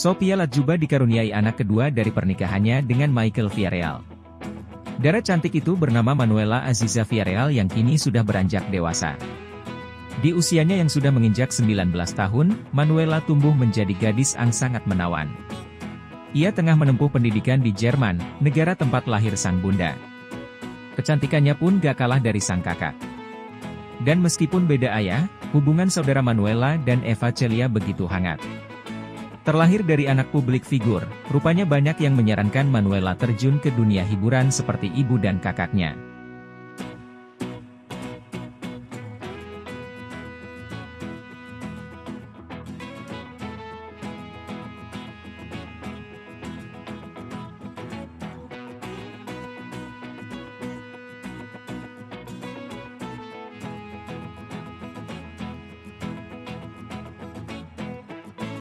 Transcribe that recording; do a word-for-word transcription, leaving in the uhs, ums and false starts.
Sophia Latjuba dikaruniai anak kedua dari pernikahannya dengan Michael Villareal. Dara cantik itu bernama Manuella Aziza Villareal yang kini sudah beranjak dewasa. Di usianya yang sudah menginjak sembilan belas tahun, Manuella tumbuh menjadi gadis yang sangat menawan. Ia tengah menempuh pendidikan di Jerman, negara tempat lahir sang bunda. Kecantikannya pun gak kalah dari sang kakak. Dan meskipun beda ayah, hubungan saudara Manuella dan Eva Celia begitu hangat. Terlahir dari anak publik figur, rupanya banyak yang menyarankan Manuella terjun ke dunia hiburan seperti ibu dan kakaknya.